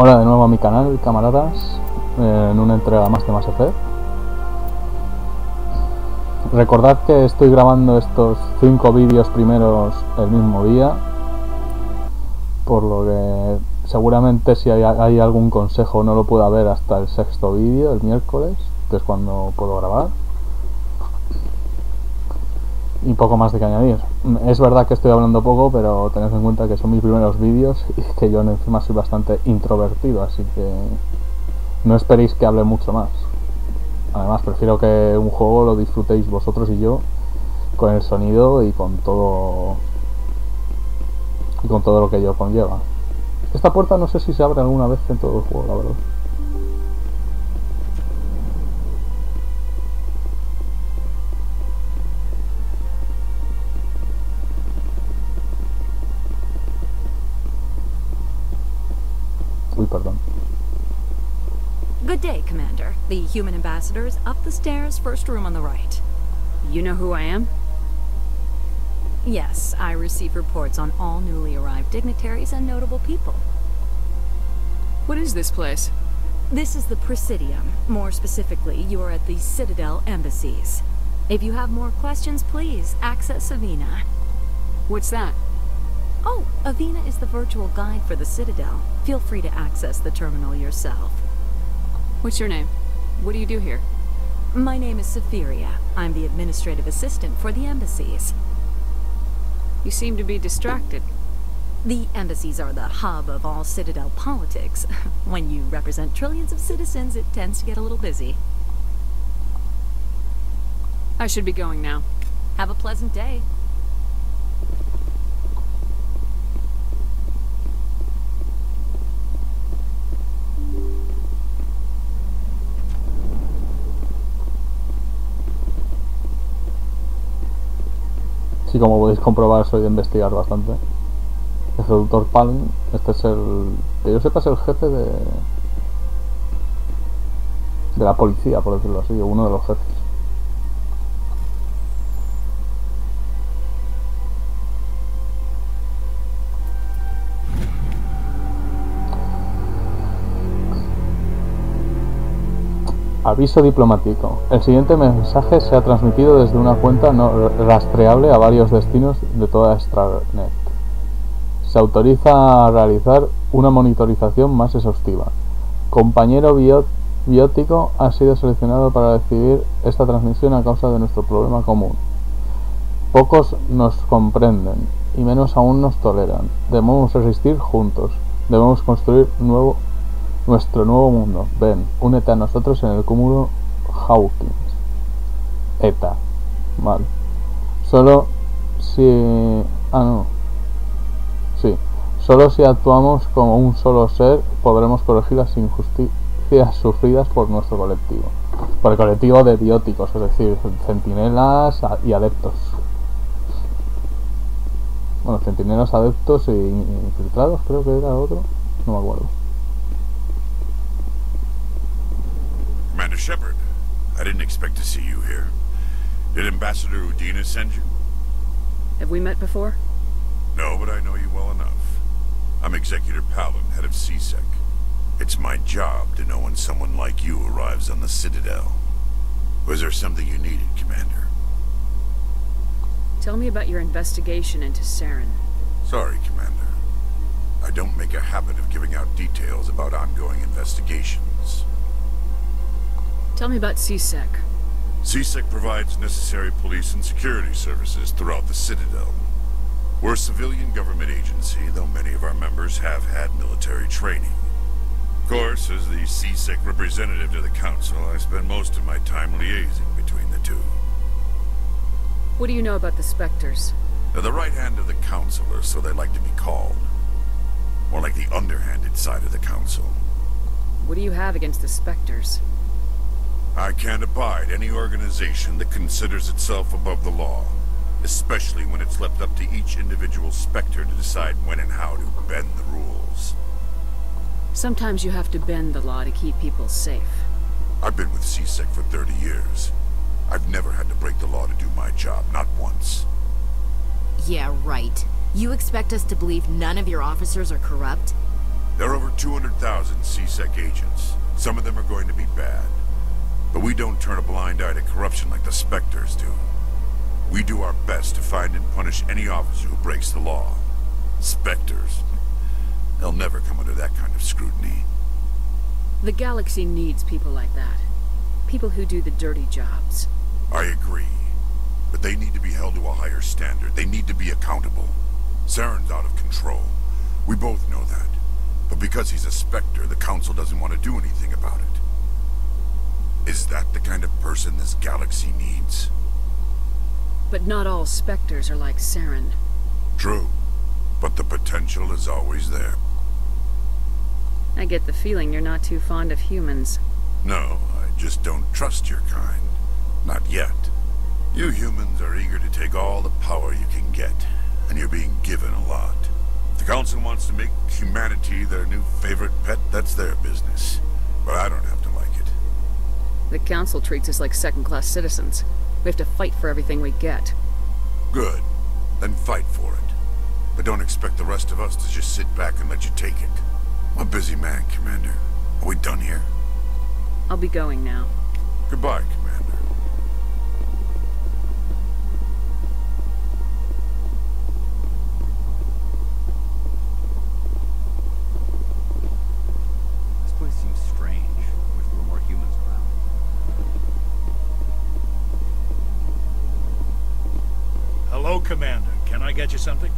Hola de nuevo a mi canal, camaradas, en una entrega más de Mass Effect. Recordad que estoy grabando estos 5 vídeos primeros el mismo día, por lo que seguramente si hay algún consejo no lo pueda ver hasta el 6º vídeo, el miércoles, que es cuando puedo grabar. Y poco más de que añadir. Es verdad que estoy hablando poco, pero tened en cuenta que son mis primeros vídeos y que yo encima soy bastante introvertido, así que no esperéis que hable mucho más. Además, prefiero que un juego lo disfrutéis vosotros y yo, con el sonido y con todo lo que ello conlleva. Esta puerta no sé si se abre alguna vez en todo el juego, la verdad. Uy, perdón. Good day, Commander. The human ambassador is up the stairs, first room on the right. You know who I am? Yes, I receive reports on all newly arrived dignitaries and notable people. What is this place? This is the Presidium. More specifically, you are at the Citadel Embassies. If you have more questions, please access Avina. What's that? Oh, Avina is the virtual guide for the Citadel. Feel free to access the terminal yourself. What's your name? What do you do here? My name is Sephiria. I'm the administrative assistant for the embassies. You seem to be distracted. The embassies are the hub of all Citadel politics. When you represent trillions of citizens, it tends to get a little busy. I should be going now. Have a pleasant day. Sí, como podéis comprobar, soy de investigar bastante. El Executor Pallin, este es el... que yo sepa es el jefe de la policía, por decirlo así, uno de los jefes. Aviso diplomático. El siguiente mensaje se ha transmitido desde una cuenta no rastreable a varios destinos de toda Estranet. Se autoriza a realizar una monitorización más exhaustiva. Compañero biótico ha sido seleccionado para recibir esta transmisión a causa de nuestro problema común. Pocos nos comprenden y menos aún nos toleran. Debemos resistir juntos. Debemos construir nuestro nuevo mundo. Ven, únete a nosotros en el cúmulo Hawkins. ETA. Vale. Solo si... Ah, no. Sí. Solo si actuamos como un solo ser podremos corregir las injusticias sufridas por nuestro colectivo. Por el colectivo de bióticos, es decir, centinelas y adeptos. Bueno, centinelas, adeptos e infiltrados, creo que era otro. No me acuerdo. Commander Shepard, I didn't expect to see you here. Did Ambassador Udina send you? Have we met before? No, but I know you well enough. I'm Executor Pallin, head of C-Sec. It's my job to know when someone like you arrives on the Citadel. Was there something you needed, Commander? Tell me about your investigation into Saren. Sorry, Commander. I don't make a habit of giving out details about ongoing investigations. Tell me about C-Sec. C-Sec provides necessary police and security services throughout the Citadel. We're a civilian government agency, though many of our members have had military training. Of course, as the C-Sec representative to the Council, I spend most of my time liaising between the two. What do you know about the Spectres? They're the right hand of the Council, or so they like to be called. More like the underhanded side of the Council. What do you have against the Spectres? I can't abide any organization that considers itself above the law, especially when it's left up to each individual Spectre to decide when and how to bend the rules. Sometimes you have to bend the law to keep people safe. I've been with C-Sec for 30 years. I've never had to break the law to do my job, not once. Yeah, right. You expect us to believe none of your officers are corrupt? There are over 200,000 C-Sec agents. Some of them are going to be bad. But we don't turn a blind eye to corruption like the Spectres do. We do our best to find and punish any officer who breaks the law. Spectres. They'll never come under that kind of scrutiny. The galaxy needs people like that. People who do the dirty jobs. I agree. But they need to be held to a higher standard. They need to be accountable. Saren's out of control. We both know that. But because he's a Spectre, the Council doesn't want to do anything about it. Is that the kind of person this galaxy needs? But not all Spectres are like Saren. True. But the potential is always there. I get the feeling you're not too fond of humans. No, I just don't trust your kind. Not yet. You humans are eager to take all the power you can get, and you're being given a lot. If the Council wants to make humanity their new favorite pet, that's their business. But I don't have to like it. The Council treats us like second-class citizens. We have to fight for everything we get. Good. Then fight for it. But don't expect the rest of us to just sit back and let you take it. I'm a busy man, Commander. Are we done here? I'll be going now. Goodbye, Commander. Commander, can I get you something?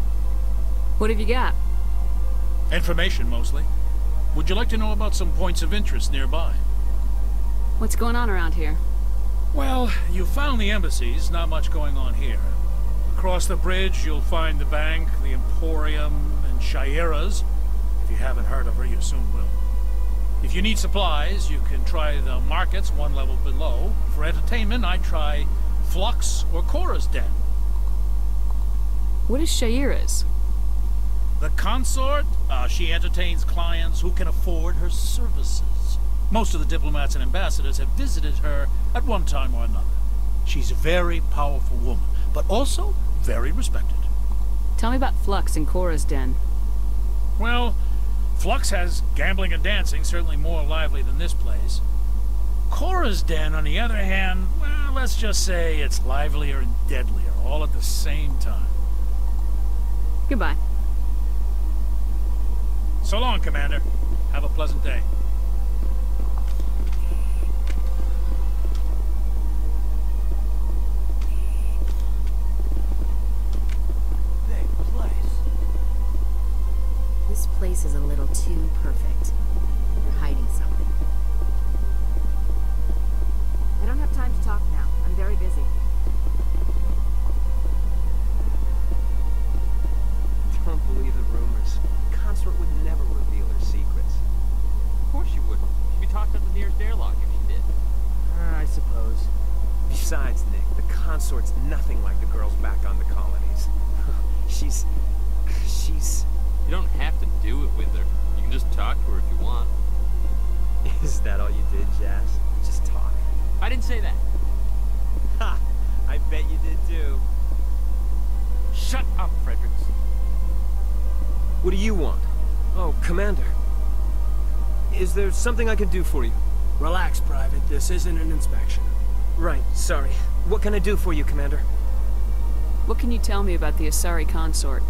What have you got? Information, mostly. Would you like to know about some points of interest nearby? What's going on around here? Well, you found the embassies, not much going on here. Across the bridge, you'll find the bank, the Emporium, and Sha'ira's. If you haven't heard of her, you soon will. If you need supplies, you can try the markets one level below. For entertainment, I try Flux or Chora's Den. What is Sha'ira's? The consort? She entertains clients who can afford her services. Most of the diplomats and ambassadors have visited her at one time or another. She's a very powerful woman, but also very respected. Tell me about Flux and Chora's Den. Well, Flux has gambling and dancing, certainly more lively than this place. Chora's Den, on the other hand, well, let's just say it's livelier and deadlier, all at the same time. Goodbye. So long, Commander. Have a pleasant day. Big place. This place is a little too perfect. You're hiding something. I don't have time to talk now. I'm very busy. Don't believe the rumors. The consort would never reveal her secrets. Of course she wouldn't. She'd be talked at the nearest airlock if she did. I suppose. Besides, Nick, the consort's nothing like the girls back on the colonies. She's... You don't have to do it with her. You can just talk to her if you want. Is that all you did, Jazz? Just talk. I didn't say that. Ha! I bet you did too. Shut up, Fredericks. What do you want? Oh, Commander. Is there something I can do for you? Relax, Private. This isn't an inspection. Right, sorry. What can I do for you, Commander? What can you tell me about the Asari consort?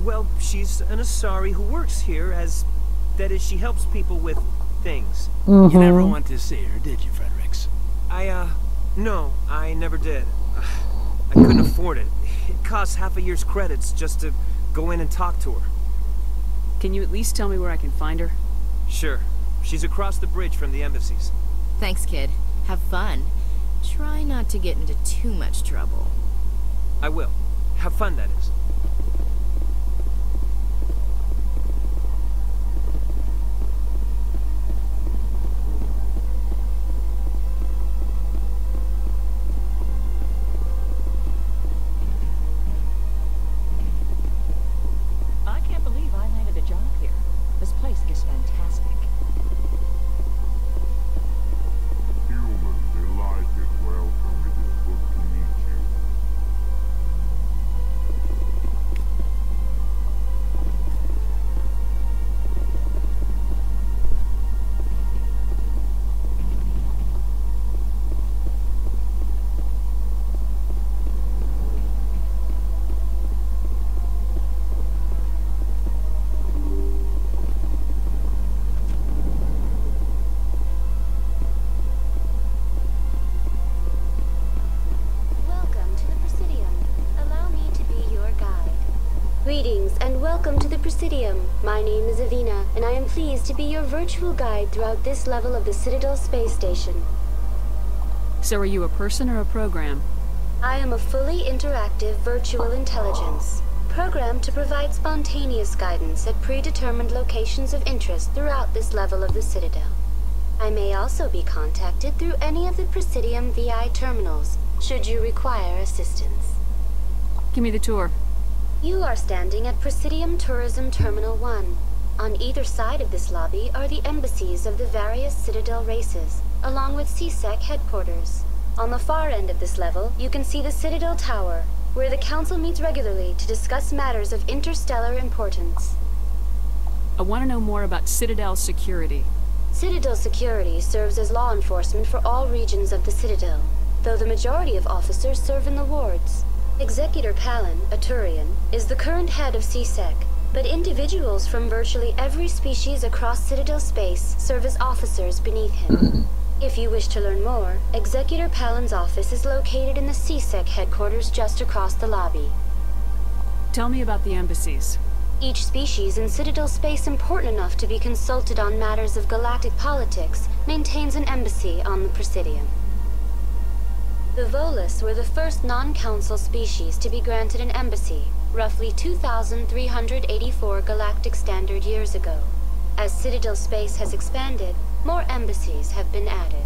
Well, she's an Asari who works here as... That is, she helps people with... things. Mm-hmm. You never went to see her, did you, Fredericks? No, I never did. I couldn't afford it. It costs half a year's credits just to... go in and talk to her. Can you at least tell me where I can find her? Sure. She's across the bridge from the embassies. Thanks, kid. Have fun. Try not to get into too much trouble. I will. Have fun, that is. Welcome to the Presidium. My name is Avina, and I am pleased to be your virtual guide throughout this level of the Citadel space station. So are you a person or a program? I am a fully interactive virtual intelligence, programmed to provide spontaneous guidance at predetermined locations of interest throughout this level of the Citadel. I may also be contacted through any of the Presidium VI terminals, should you require assistance. Give me the tour. You are standing at Presidium Tourism Terminal 1. On either side of this lobby are the embassies of the various Citadel races, along with C-Sec headquarters. On the far end of this level, you can see the Citadel Tower, where the Council meets regularly to discuss matters of interstellar importance. I want to know more about Citadel security. Citadel security serves as law enforcement for all regions of the Citadel, though the majority of officers serve in the wards. Executor Pallin, a Turian, is the current head of C-Sec, but individuals from virtually every species across Citadel space serve as officers beneath him. If you wish to learn more, Executor Pallin's office is located in the C-Sec headquarters just across the lobby. Tell me about the embassies. Each species in Citadel space important enough to be consulted on matters of galactic politics maintains an embassy on the Presidium. The Volus were the first non-council species to be granted an embassy, roughly 2,384 galactic standard years ago. As Citadel space has expanded, more embassies have been added.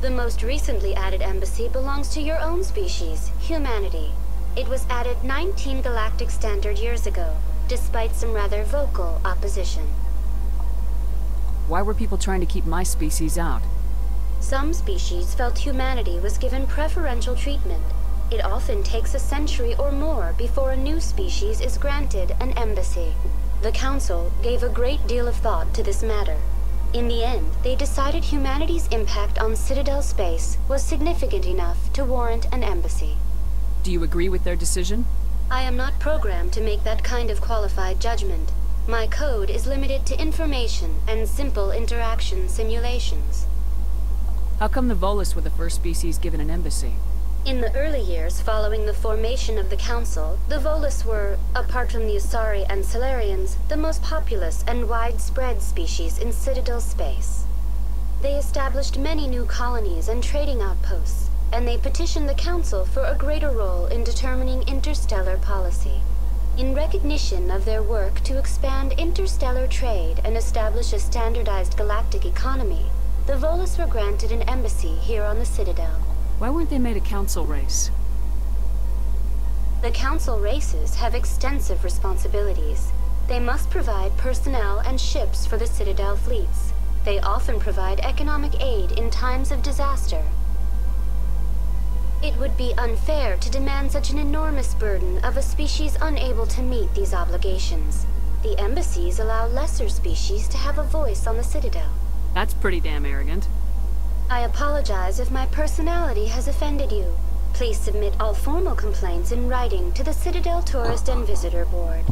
The most recently added embassy belongs to your own species, humanity. It was added 19 galactic standard years ago, despite some rather vocal opposition. Why were people trying to keep my species out? Some species felt humanity was given preferential treatment. It often takes a century or more before a new species is granted an embassy. The Council gave a great deal of thought to this matter. In the end, they decided humanity's impact on Citadel space was significant enough to warrant an embassy. Do you agree with their decision? I am not programmed to make that kind of qualified judgment. My code is limited to information and simple interaction simulations. How come the Volus were the first species given an embassy? In the early years following the formation of the Council, the Volus were, apart from the Asari and Salarians, the most populous and widespread species in Citadel space. They established many new colonies and trading outposts, and they petitioned the Council for a greater role in determining interstellar policy. In recognition of their work to expand interstellar trade and establish a standardized galactic economy, the Volus were granted an embassy here on the Citadel. Why weren't they made a council race? The council races have extensive responsibilities. They must provide personnel and ships for the Citadel fleets. They often provide economic aid in times of disaster. It would be unfair to demand such an enormous burden of a species unable to meet these obligations. The embassies allow lesser species to have a voice on the Citadel. That's pretty damn arrogant. I apologize if my personality has offended you. Please submit all formal complaints in writing to the Citadel Tourist and Visitor Board.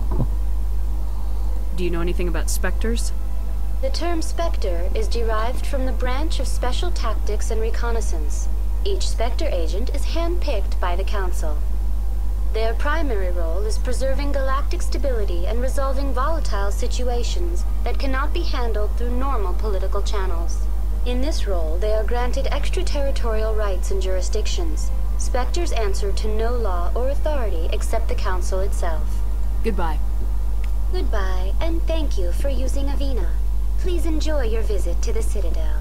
Do you know anything about Spectres? The term Spectre is derived from the branch of Special Tactics and Reconnaissance. Each Spectre agent is hand-picked by the Council. Their primary role is preserving galactic stability and resolving volatile situations that cannot be handled through normal political channels. In this role, they are granted extraterritorial rights and jurisdictions. Spectres answer to no law or authority except the Council itself. Goodbye. Goodbye, and thank you for using Avina. Please enjoy your visit to the Citadel.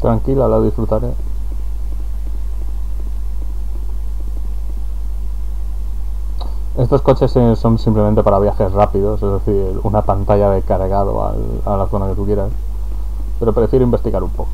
Tranquila, la disfrutaré. Estos coches son simplemente para viajes rápidos, es decir, una pantalla de cargado a la zona que tú quieras. Pero prefiero investigar un poco.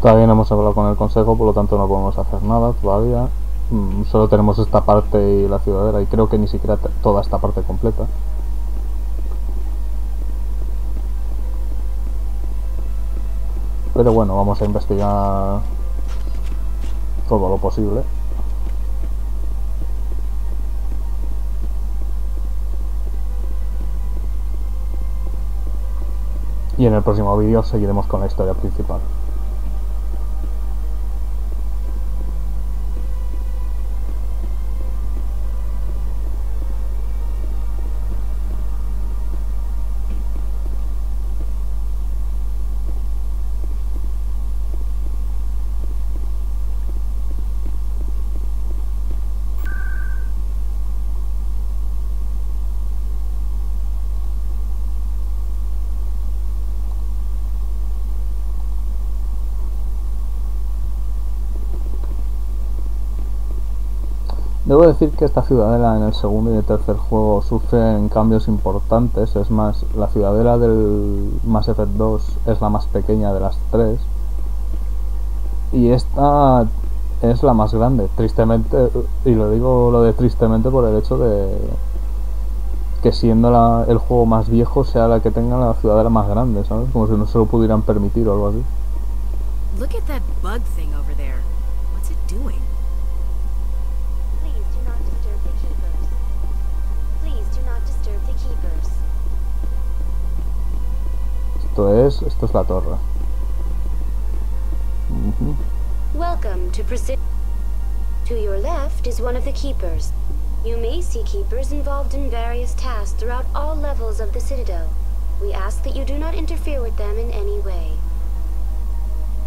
Todavía no hemos hablado con el consejo, por lo tanto no podemos hacer nada todavía. Solo tenemos esta parte y la ciudadela, y creo que ni siquiera toda esta parte completa. Pero bueno, vamos a investigar todo lo posible. Y en el próximo vídeo seguiremos con la historia principal. Debo decir que esta ciudadela en el segundo y el tercer juego sufren cambios importantes. Es más, la ciudadela del Mass Effect 2 es la más pequeña de las tres y esta es la más grande, tristemente, y lo digo lo de tristemente por el hecho de que siendo el juego más viejo sea la que tenga la ciudadela más grande, ¿sabes? Como si no se lo pudieran permitir o algo así. Look at that bug thing over there. What's it doing? Esto es la torre. Welcome to Presidium. To your left is one of the keepers. You may see keepers involved in various tasks throughout all levels of the Citadel. We ask that you do not interfere with them in any way.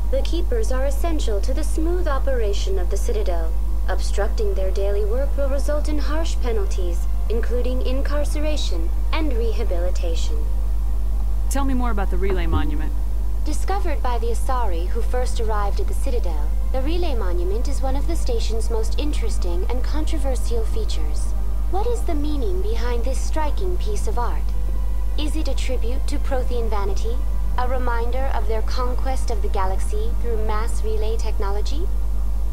The keepers are essential to the smooth operation of the Citadel. Obstructing their daily work will result in harsh penalties, including incarceration and rehabilitation. Tell me more about the Relay Monument. Discovered by the Asari who first arrived at the Citadel, the Relay Monument is one of the station's most interesting and controversial features. What is the meaning behind this striking piece of art? Is it a tribute to Prothean vanity? A reminder of their conquest of the galaxy through mass relay technology?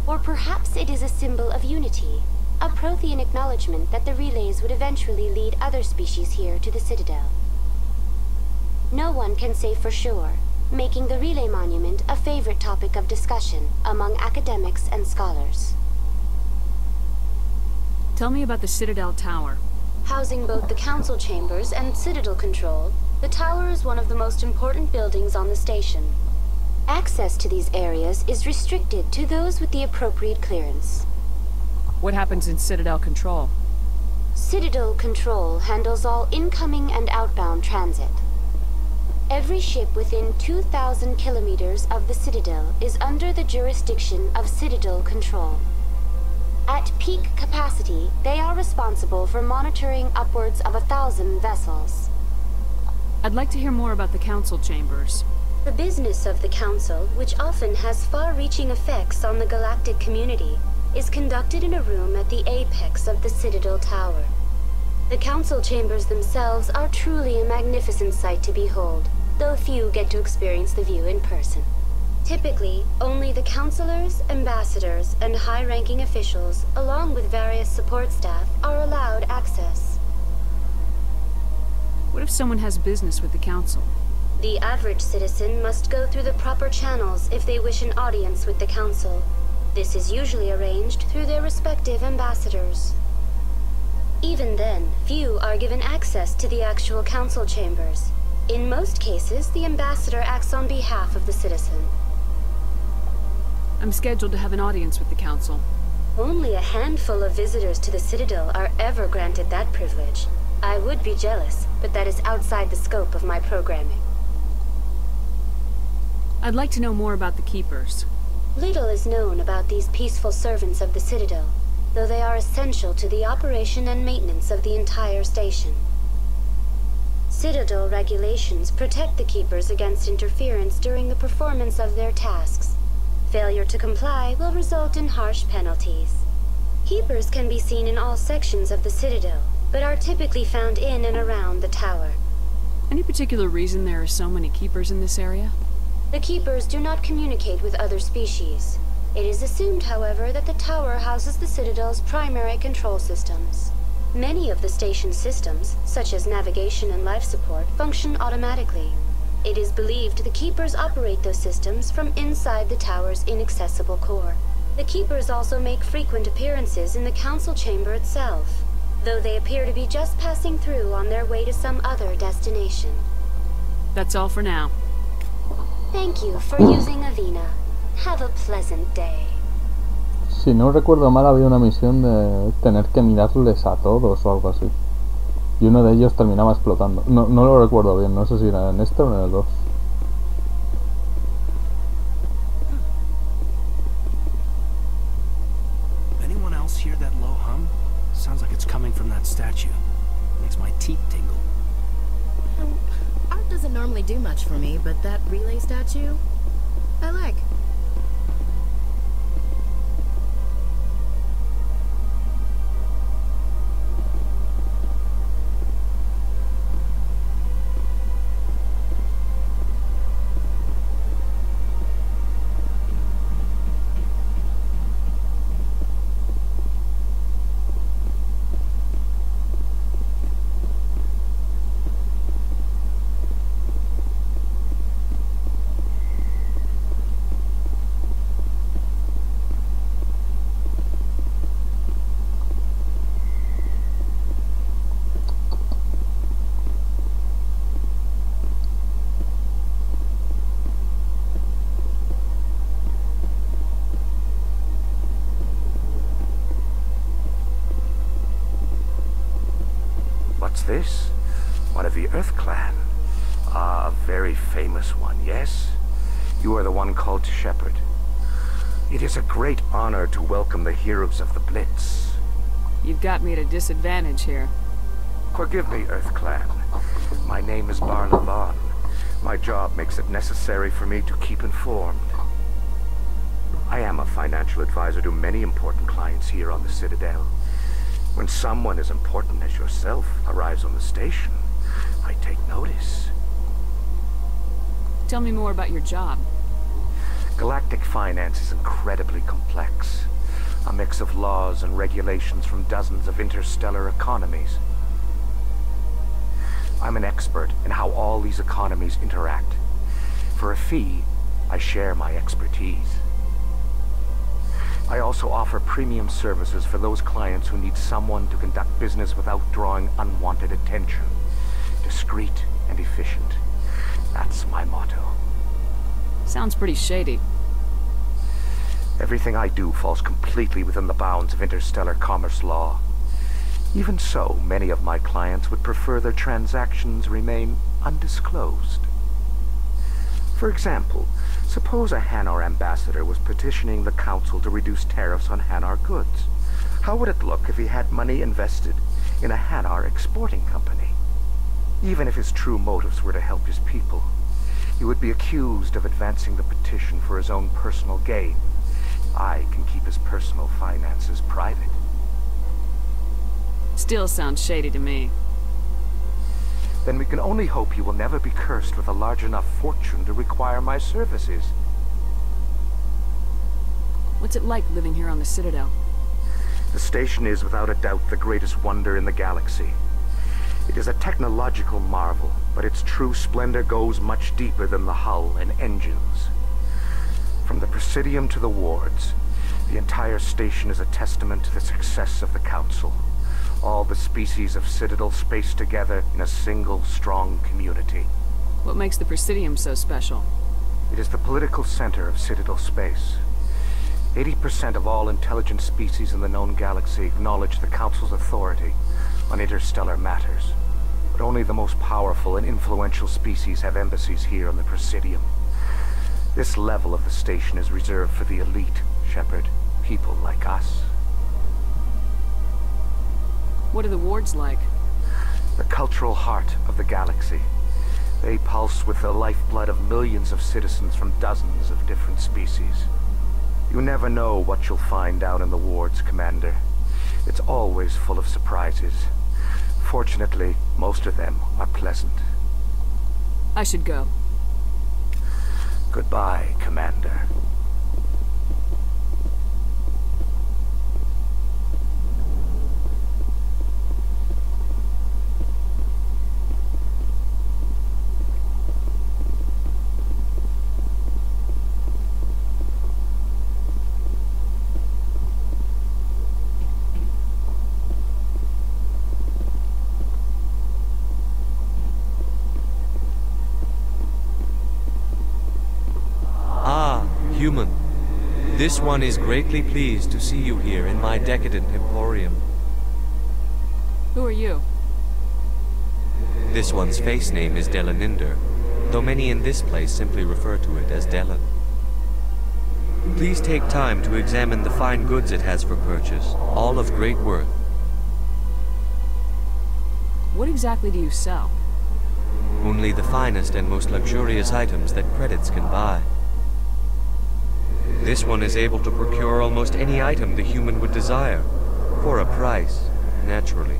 Or perhaps it is a symbol of unity, a Prothean acknowledgement that the relays would eventually lead other species here to the Citadel. No one can say for sure, making the Relay Monument a favorite topic of discussion among academics and scholars. Tell me about the Citadel Tower. Housing both the Council Chambers and Citadel Control, the tower is one of the most important buildings on the station. Access to these areas is restricted to those with the appropriate clearance. What happens in Citadel Control? Citadel Control handles all incoming and outbound transit. Every ship within 2,000 kilometers of the Citadel is under the jurisdiction of Citadel Control. At peak capacity, they are responsible for monitoring upwards of 1,000 vessels. I'd like to hear more about the Council Chambers. The business of the Council, which often has far-reaching effects on the galactic community, is conducted in a room at the apex of the Citadel Tower. The Council Chambers themselves are truly a magnificent sight to behold, though few get to experience the view in person. Typically, only the counselors, ambassadors, and high-ranking officials, along with various support staff, are allowed access. What if someone has business with the Council? The average citizen must go through the proper channels if they wish an audience with the Council. This is usually arranged through their respective ambassadors. Even then, few are given access to the actual Council Chambers. In most cases, the ambassador acts on behalf of the citizen. I'm scheduled to have an audience with the Council. Only a handful of visitors to the Citadel are ever granted that privilege. I would be jealous, but that is outside the scope of my programming. I'd like to know more about the Keepers. Little is known about these peaceful servants of the Citadel, though they are essential to the operation and maintenance of the entire station. Citadel regulations protect the Keepers against interference during the performance of their tasks. Failure to comply will result in harsh penalties. Keepers can be seen in all sections of the Citadel, but are typically found in and around the tower. Any particular reason there are so many Keepers in this area? The Keepers do not communicate with other species. It is assumed, however, that the tower houses the Citadel's primary control systems. Many of the station's systems, such as navigation and life support, function automatically. It is believed the Keepers operate those systems from inside the tower's inaccessible core. The Keepers also make frequent appearances in the Council Chamber itself, though they appear to be just passing through on their way to some other destination. That's all for now. Thank you for using Avina. Have a pleasant day. Si no recuerdo mal, había una misión de tener que mirarles a todos o algo así. Y uno de ellos terminaba explotando. No lo recuerdo bien, no sé si era en este o en el 2. Anyone else hear that low hum? Sounds like it's coming from that statue. Makes my teeth tingle. Art doesn't normally do much for me, but that relay statue, I like. This? One of the Earth Clan. Ah, a very famous one, yes? You are the one called to shepherd. It is a great honor to welcome the heroes of the Blitz. You've got me at a disadvantage here. Forgive me, Earth Clan. My name is Barla Vaughn. My job makes it necessary for me to keep informed. I am a financial advisor to many important clients here on the Citadel. When someone as important as yourself arrives on the station, I take notice. Tell me more about your job. Galactic finance is incredibly complex. A mix of laws and regulations from dozens of interstellar economies. I'm an expert in how all these economies interact. For a fee, I share my expertise. I also offer premium services for those clients who need someone to conduct business without drawing unwanted attention. Discreet and efficient. That's my motto. Sounds pretty shady. Everything I do falls completely within the bounds of interstellar commerce law. Even so, many of my clients would prefer their transactions remain undisclosed. For example, suppose a Hanar ambassador was petitioning the Council to reduce tariffs on Hanar goods. How would it look if he had money invested in a Hanar exporting company? Even if his true motives were to help his people, he would be accused of advancing the petition for his own personal gain. I can keep his personal finances private. Still sounds shady to me. Then we can only hope he will never be cursed with a large enough fortune to require my services. What's it like living here on the Citadel? The station is, without a doubt, the greatest wonder in the galaxy. It is a technological marvel, but its true splendor goes much deeper than the hull and engines. From the Presidium to the wards, the entire station is a testament to the success of the Council. All the species of Citadel spaced together in a single, strong community. What makes the Presidium so special? It is the political center of Citadel space. 80% of all intelligent species in the known galaxy acknowledge the Council's authority on interstellar matters. But only the most powerful and influential species have embassies here on the Presidium. This level of the station is reserved for the elite, Shepherd, people like us. What are the wards like? The cultural heart of the galaxy. They pulse with the lifeblood of millions of citizens from dozens of different species. You never know what you'll find out in the wards, Commander. It's always full of surprises. Fortunately, most of them are pleasant. I should go. Goodbye, Commander. Human, this one is greatly pleased to see you here in my decadent emporium. Who are you? This one's face name is Delaninder, though many in this place simply refer to it as Delan. Please take time to examine the fine goods it has for purchase, all of great worth. What exactly do you sell? Only the finest and most luxurious items that credits can buy. This one is able to procure almost any item the human would desire, for a price, naturally.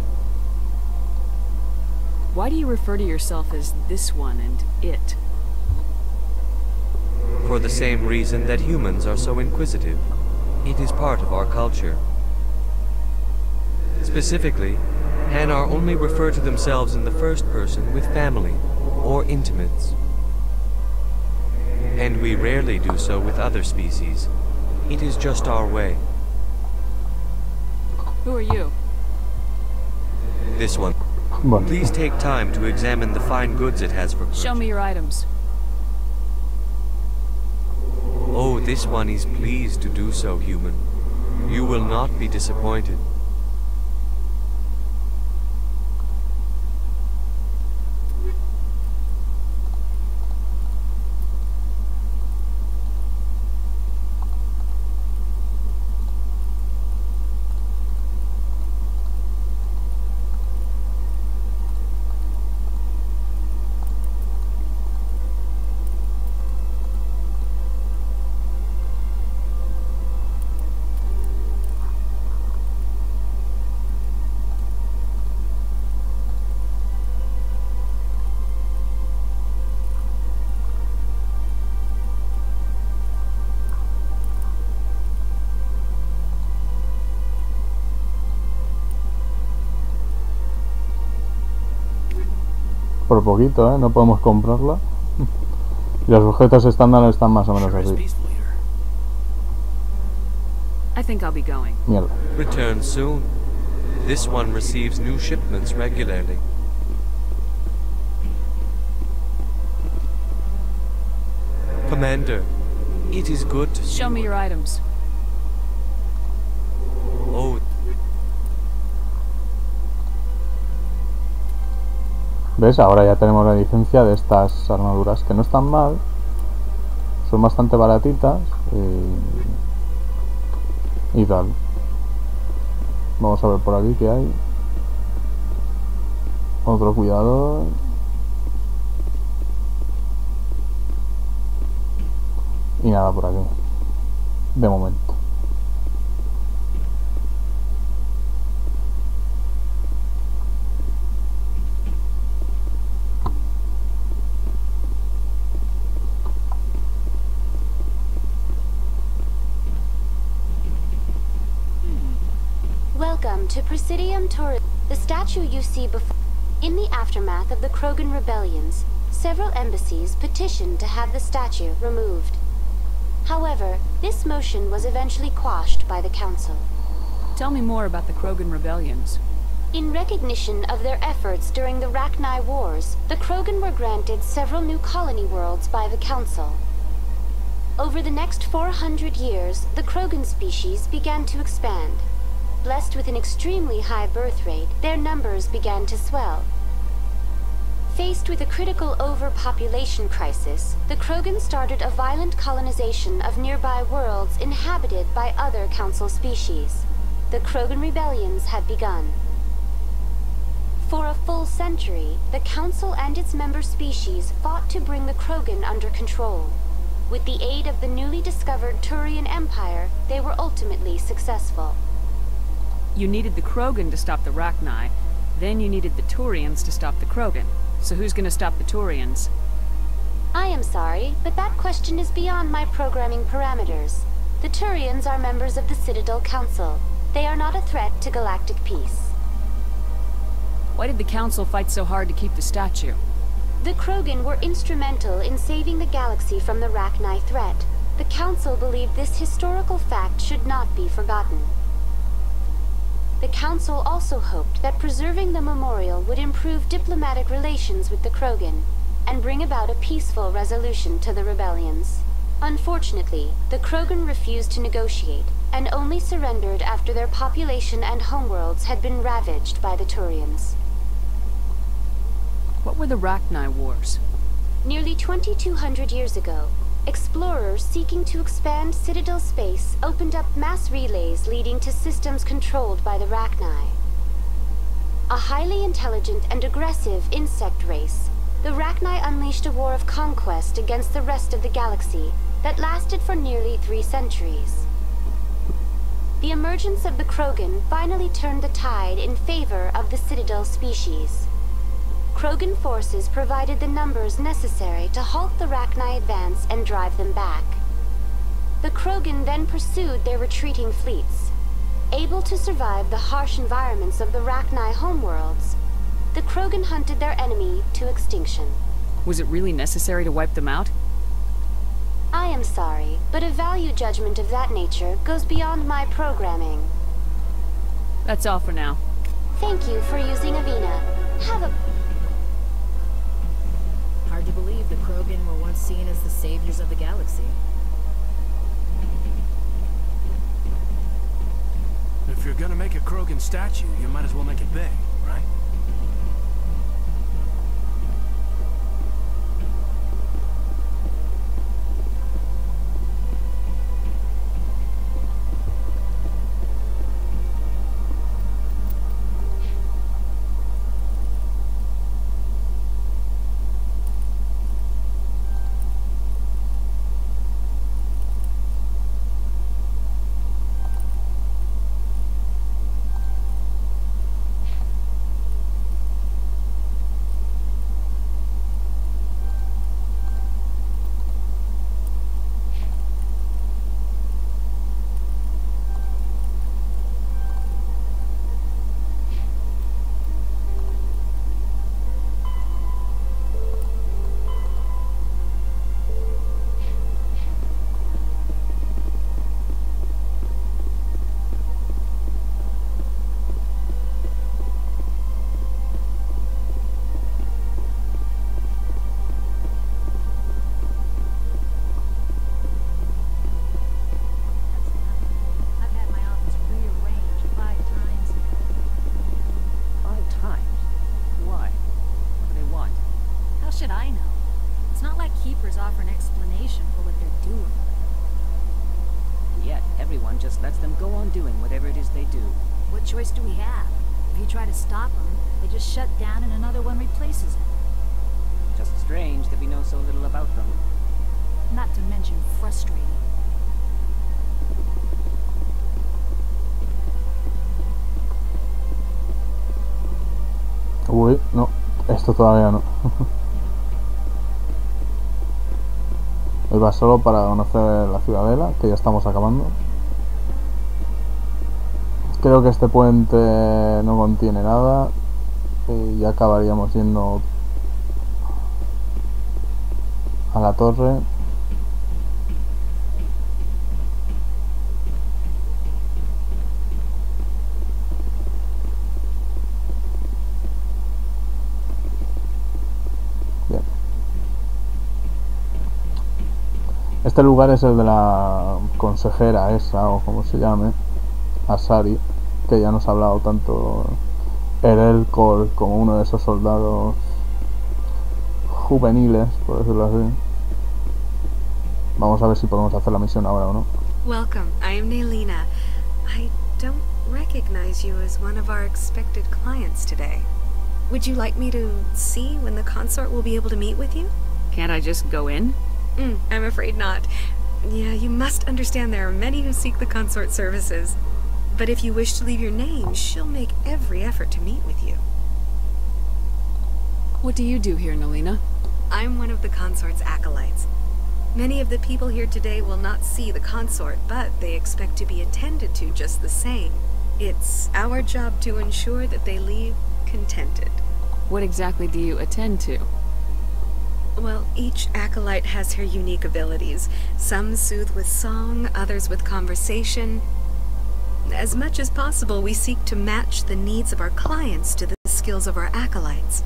Why do you refer to yourself as this one and it? For the same reason that humans are so inquisitive. It is part of our culture. Specifically, Hanar only refer to themselves in the first person with family or intimates. And we rarely do so with other species. It is just our way. Who are you? This one. Please take time to examine the fine goods it has for purchase. Show me your items. Oh, this one is pleased to do so, human. You will not be disappointed. Por poquito, ¿eh? No podemos comprarla. Y los objetos estándar están más o menos así. Mierda. Return soon. This one receives new shipments regularly. Commander, it is good to show me your items. Oh. ¿Ves? Ahora ya tenemos la licencia de estas armaduras, que no están mal, son bastante baratitas y tal. Vamos a ver por aquí que hay. Otro cuidador. Y nada por aquí. De momento. Welcome to Presidium Tour. The statue you see before. In the aftermath of the Krogan rebellions, several embassies petitioned to have the statue removed. However, this motion was eventually quashed by the Council. Tell me more about the Krogan rebellions. In recognition of their efforts during the Rachni Wars, the Krogan were granted several new colony worlds by the Council. Over the next 400 years, the Krogan species began to expand. Blessed with an extremely high birth rate, their numbers began to swell. Faced with a critical overpopulation crisis, the Krogan started a violent colonization of nearby worlds inhabited by other Council species. The Krogan rebellions had begun. For a full century, the Council and its member species fought to bring the Krogan under control. With the aid of the newly discovered Turian Empire, they were ultimately successful. You needed the Krogan to stop the Rachni, then you needed the Turians to stop the Krogan. So who's going to stop the Turians? I am sorry, but that question is beyond my programming parameters. The Turians are members of the Citadel Council. They are not a threat to galactic peace. Why did the Council fight so hard to keep the statue? The Krogan were instrumental in saving the galaxy from the Rachni threat. The Council believed this historical fact should not be forgotten. The Council also hoped that preserving the memorial would improve diplomatic relations with the Krogan and bring about a peaceful resolution to the rebellions. Unfortunately, the Krogan refused to negotiate and only surrendered after their population and homeworlds had been ravaged by the Turians. What were the Rachni Wars? Nearly 2,200 years ago, explorers seeking to expand Citadel space opened up mass relays leading to systems controlled by the Rachni. A highly intelligent and aggressive insect race, the Rachni unleashed a war of conquest against the rest of the galaxy that lasted for nearly 3 centuries. The emergence of the Krogan finally turned the tide in favor of the Citadel species. Krogan forces provided the numbers necessary to halt the Rachni advance and drive them back. The Krogan then pursued their retreating fleets. Able to survive the harsh environments of the Rachni homeworlds, the Krogan hunted their enemy to extinction. Was it really necessary to wipe them out? I am sorry, but a value judgment of that nature goes beyond my programming. That's all for now. Thank you for using Avina. Have a... Hard to believe the Krogan were once seen as the saviors of the galaxy. If you're gonna make a Krogan statue, you might as well make it big, right? Choice do we have? If you try to stop them, they just shut down and another one replaces it. Just strange that we know so little about them. Not to mention frustrating. Uy, no, esto todavía no. Hoy va solo para conocer la ciudadela, que ya estamos acabando. Creo que este puente no contiene nada y ya acabaríamos yendo a la torre. Bien. Este lugar es el de la consejera esa o como se llame. Asari, que ya nos ha hablado tanto Erel Cole como uno de esos soldados juveniles, por decirlo así. Vamos a ver si podemos hacer la misión ahora o no. Welcome. I am Nelyna. I don't recognize you as one of our expected clients today. Would you like me to see when the consort will be able to meet with you? Can't I just go in? I'm afraid not. Yeah, you must understand there are many who seek the consort services. But if you wish to leave your name, she'll make every effort to meet with you. What do you do here, Nelyna? I'm one of the Consort's acolytes. Many of the people here today will not see the Consort, but they expect to be attended to just the same. It's our job to ensure that they leave contented. What exactly do you attend to? Well, each acolyte has her unique abilities. Some soothe with song, others with conversation. As much as possible, we seek to match the needs of our clients to the skills of our acolytes.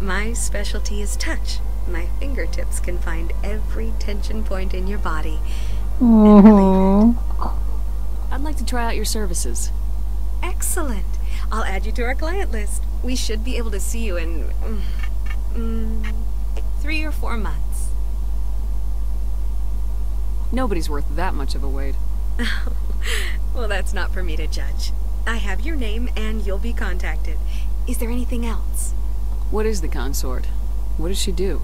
My specialty is touch. My fingertips can find every tension point in your body. I'd like to try out your services. Excellent. I'll add you to our client list. We should be able to see you in 3 or 4 months. Nobody's worth that much of a wait. Well, that's not for me to judge. I have your name and you'll be contacted. Is there anything else? What is the Consort? What does she do?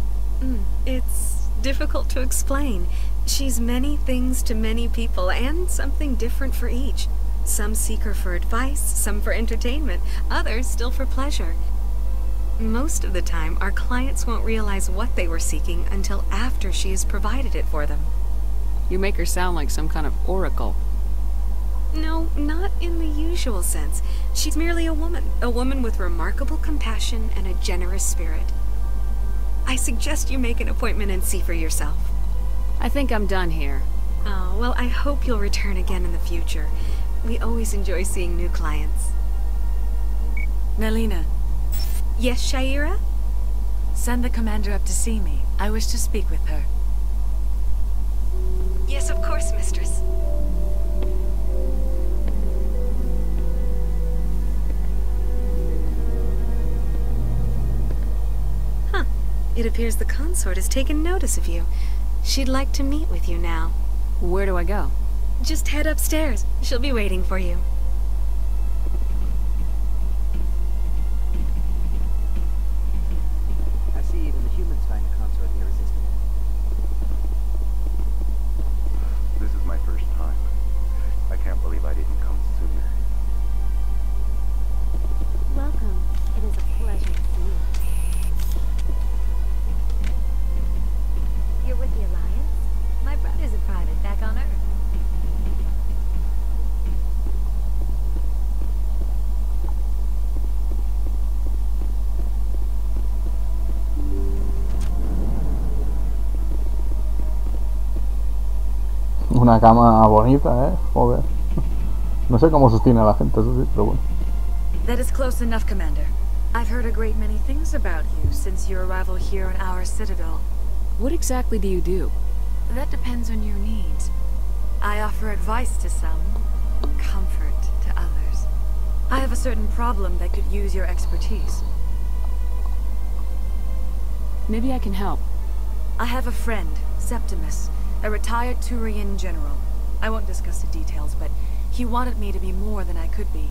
It's difficult to explain. She's many things to many people, and something different for each. Some seek her for advice, some for entertainment, others still for pleasure. Most of the time, our clients won't realize what they were seeking until after she has provided it for them. You make her sound like some kind of oracle. No, not in the usual sense. She's merely a woman with remarkable compassion and a generous spirit. I suggest you make an appointment and see for yourself. I think I'm done here. Oh, well, I hope you'll return again in the future. We always enjoy seeing new clients. Nelyna. Yes, Sha'ira? Send the commander up to see me. I wish to speak with her. Yes, of course, mistress. It appears the Consort has taken notice of you. She'd like to meet with you now. Where do I go? Just head upstairs. She'll be waiting for you. I see even the humans find the Consort irresistible. This is my first time. I can't believe I didn't come sooner. Welcome. It is a pleasure to see you. You're with the Alliance? My brother's a private back on Earth. Una cama bonita, joder. No sé cómo sostiene a la gente, eso sí, pero bueno. That is close enough, Commander. I've heard a great many things about you since your arrival here in our Citadel. What exactly do you do? That depends on your needs. I offer advice to some, comfort to others. I have a certain problem that could use your expertise. Maybe I can help. I have a friend, Septimus, a retired Turian general. I won't discuss the details, but he wanted me to be more than I could be.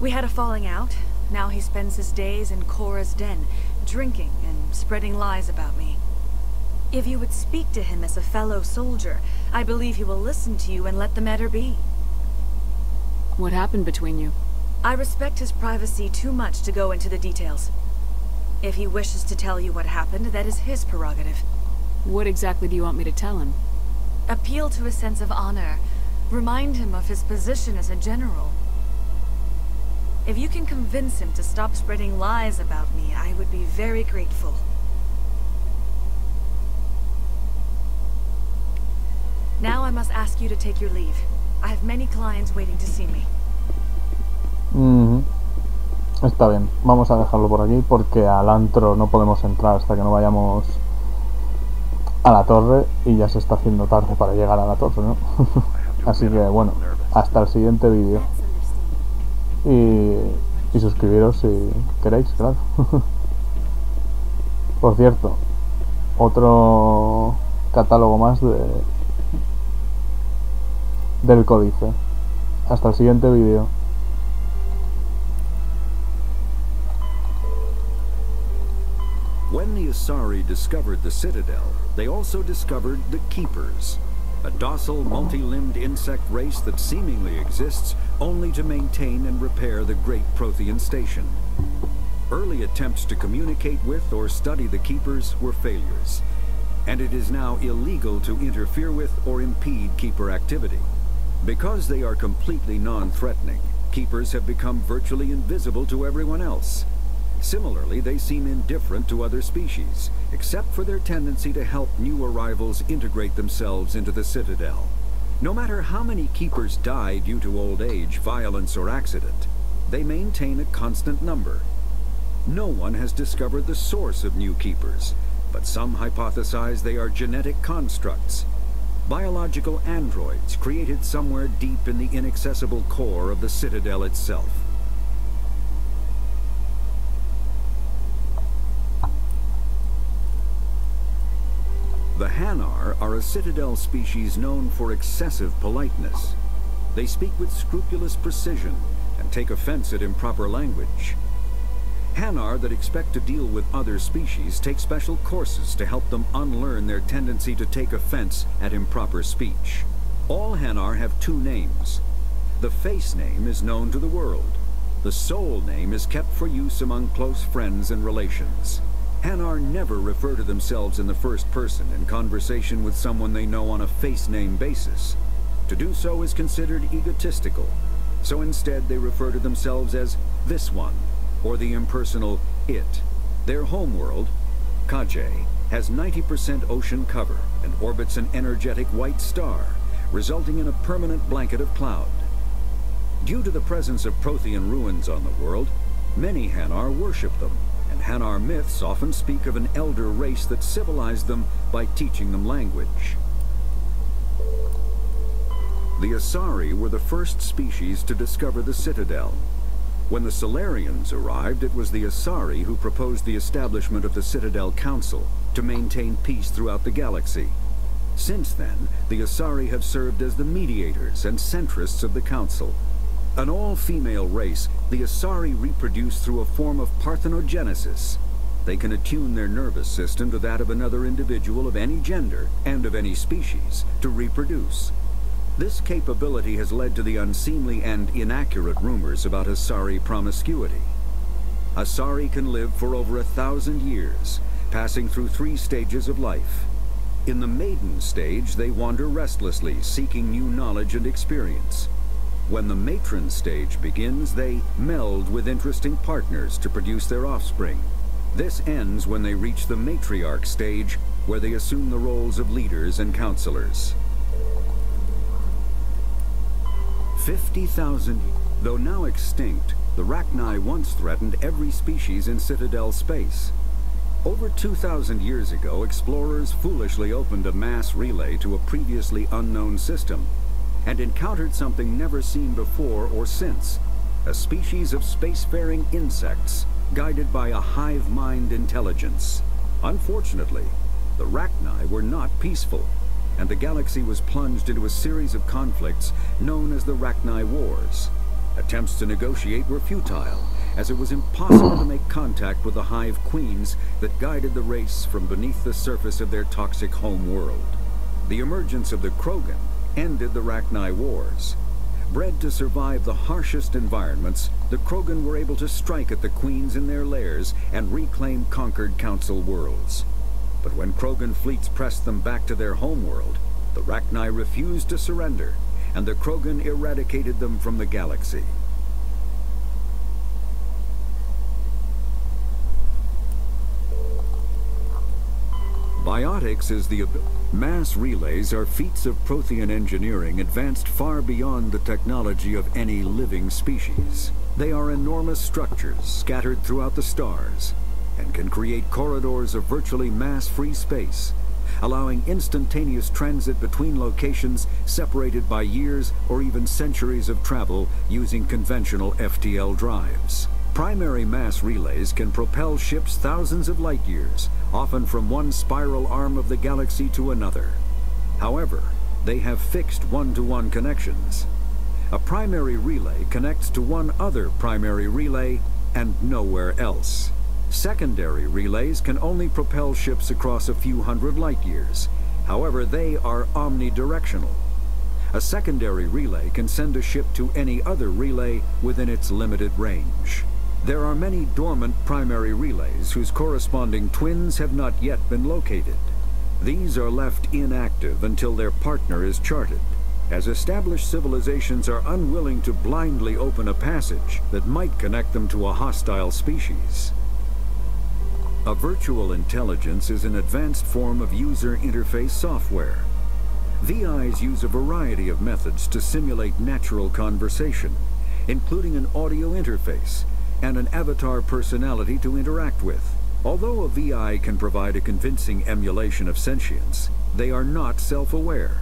We had a falling out. Now he spends his days in Chora's Den, drinking and spreading lies about me. If you would speak to him as a fellow soldier, I believe he will listen to you and let the matter be. What happened between you? I respect his privacy too much to go into the details. If he wishes to tell you what happened, that is his prerogative. What exactly do you want me to tell him? Appeal to his sense of honor. Remind him of his position as a general. If you can convince him to stop spreading lies about me, I would be very grateful. Now I must ask you to take your leave. I have many clients waiting to see me. Está bien. Vamos a dejarlo por aquí porque al antro no podemos entrar hasta que no vayamos a la torre y ya se está haciendo tarde para llegar a la torre, ¿no? Así que bueno, hasta el siguiente vídeo. Y suscribiros si queréis, claro. Por cierto, otro catálogo más del códice. Hasta el siguiente vídeo. When the Asari discovered the Citadel, they also discovered the Keepers, a docile, multi-limbed insect race that seemingly exists only to maintain and repair the great Prothean station. Early attempts to communicate with or study the Keepers were failures, and it is now illegal to interfere with or impede Keeper activity. Because they are completely non-threatening, Keepers have become virtually invisible to everyone else. Similarly, they seem indifferent to other species, except for their tendency to help new arrivals integrate themselves into the Citadel. No matter how many Keepers die due to old age, violence, or accident, they maintain a constant number. No one has discovered the source of new Keepers, but some hypothesize they are genetic constructs, biological androids created somewhere deep in the inaccessible core of the Citadel itself. The Hanar are a Citadel species known for excessive politeness. They speak with scrupulous precision and take offense at improper language. Hanar that expect to deal with other species take special courses to help them unlearn their tendency to take offense at improper speech. All Hanar have two names. The face name is known to the world. The soul name is kept for use among close friends and relations. Hanar never refer to themselves in the first person in conversation with someone they know on a face-name basis. To do so is considered egotistical, so instead they refer to themselves as this one, or the impersonal it. Their homeworld, Kaje, has 90% ocean cover and orbits an energetic white star, resulting in a permanent blanket of cloud. Due to the presence of Prothean ruins on the world, many Hanar worship them. Hanar myths often speak of an elder race that civilized them by teaching them language. The Asari were the first species to discover the Citadel. When the Salarians arrived, it was the Asari who proposed the establishment of the Citadel Council to maintain peace throughout the galaxy. Since then, the Asari have served as the mediators and centrists of the Council. An all-female race, the Asari reproduce through a form of parthenogenesis. They can attune their nervous system to that of another individual of any gender and of any species to reproduce. This capability has led to the unseemly and inaccurate rumors about Asari promiscuity. Asari can live for over 1,000 years, passing through 3 stages of life. In the maiden stage, they wander restlessly, seeking new knowledge and experience. When the matron stage begins, they meld with interesting partners to produce their offspring. This ends when they reach the matriarch stage, where they assume the roles of leaders and counselors. 50,000, though now extinct, the Rachni once threatened every species in Citadel space. Over 2,000 years ago, explorers foolishly opened a mass relay to a previously unknown system, and encountered something never seen before or since, a species of spacefaring insects guided by a hive mind intelligence. Unfortunately, the Rachni were not peaceful, and the galaxy was plunged into a series of conflicts known as the Rachni Wars. Attempts to negotiate were futile, as it was impossible to make contact with the hive queens that guided the race from beneath the surface of their toxic home world. The emergence of the Krogan ended the Rachni Wars. Bred to survive the harshest environments, the Krogan were able to strike at the queens in their lairs and reclaim conquered Council worlds. But when Krogan fleets pressed them back to their homeworld, the Rachni refused to surrender, and the Krogan eradicated them from the galaxy. Biotics is the ability. Mass relays are feats of Prothean engineering advanced far beyond the technology of any living species. They are enormous structures scattered throughout the stars and can create corridors of virtually mass-free space, allowing instantaneous transit between locations separated by years or even centuries of travel using conventional FTL drives. Primary mass relays can propel ships thousands of light years, often from one spiral arm of the galaxy to another. However, they have fixed one-to-one connections. A primary relay connects to one other primary relay and nowhere else. Secondary relays can only propel ships across a few hundred light years. However, they are omnidirectional. A secondary relay can send a ship to any other relay within its limited range. There are many dormant primary relays whose corresponding twins have not yet been located. These are left inactive until their partner is charted, as established civilizations are unwilling to blindly open a passage that might connect them to a hostile species. A virtual intelligence is an advanced form of user interface software. VIs use a variety of methods to simulate natural conversation, including an audio interface and an avatar personality to interact with. Although a VI can provide a convincing emulation of sentience, they are not self-aware,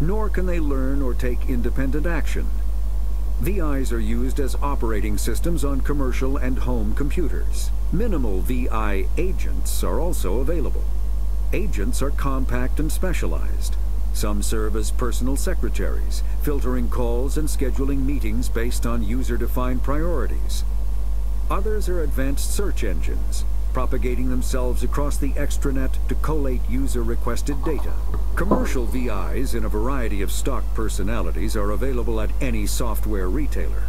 nor can they learn or take independent action. VIs are used as operating systems on commercial and home computers. Minimal VI agents are also available. Agents are compact and specialized. Some serve as personal secretaries, filtering calls and scheduling meetings based on user-defined priorities. Others are advanced search engines, propagating themselves across the extranet to collate user-requested data. Commercial VIs in a variety of stock personalities are available at any software retailer.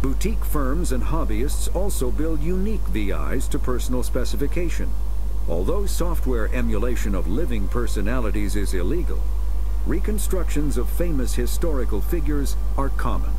Boutique firms and hobbyists also build unique VIs to personal specification. Although software emulation of living personalities is illegal, reconstructions of famous historical figures are common.